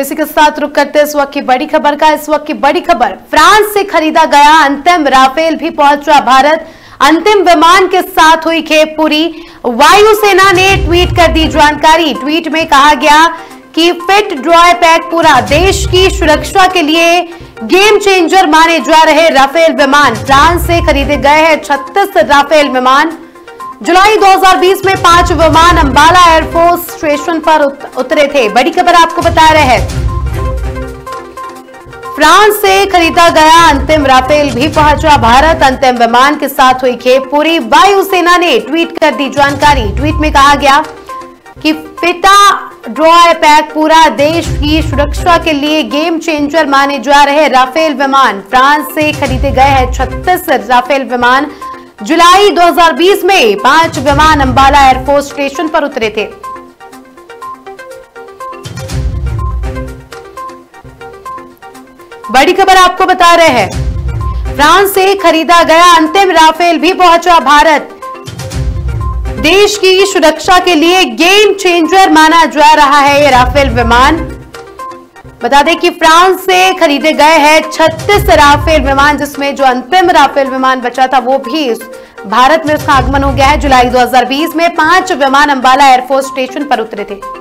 इसी के साथ रुक करते इस वक्त की बड़ी खबर का। इस वक्त की बड़ी खबर, फ्रांस से खरीदा गया अंतिम राफेल भी पहुंचा भारत। अंतिम विमान के साथ हुई खेप पूरी। वायुसेना ने ट्वीट कर दी जानकारी। ट्वीट में कहा गया कि फिट ड्रॉय पैक पूरा। देश की सुरक्षा के लिए गेम चेंजर माने जा रहे राफेल विमान। फ्रांस से खरीदे गए हैं 36 राफेल विमान। जुलाई 2020 में 5 विमान अंबाला एयरफोर्स स्टेशन पर उतरे थे। बड़ी खबर आपको बता रहे हैं, फ्रांस से खरीदा गया अंतिम राफेल भी पहुंचा भारत। अंतिम विमान के साथ हुई खेप पूरी। वायुसेना ने ट्वीट कर दी जानकारी। ट्वीट में कहा गया कि पिता ड्रॉय पैक पूरा। देश की सुरक्षा के लिए गेम चेंजर माने जा रहे राफेल विमान। फ्रांस से खरीदे गए हैं 36 राफेल विमान। जुलाई 2020 में 5 विमान अंबाला एयरफोर्स स्टेशन पर उतरे थे। बड़ी खबर आपको बता रहे हैं, फ्रांस से खरीदा गया अंतिम राफेल भी पहुंचा भारत। देश की सुरक्षा के लिए गेम चेंजर माना जा रहा है ये राफेल विमान। बता दें कि फ्रांस से खरीदे गए हैं 36 राफेल विमान, जिसमें जो अंतिम राफेल विमान बचा था वो भी भारत में उसका आगमन हो गया है। जुलाई 2020 में 5 विमान अंबाला एयरफोर्स स्टेशन पर उतरे थे।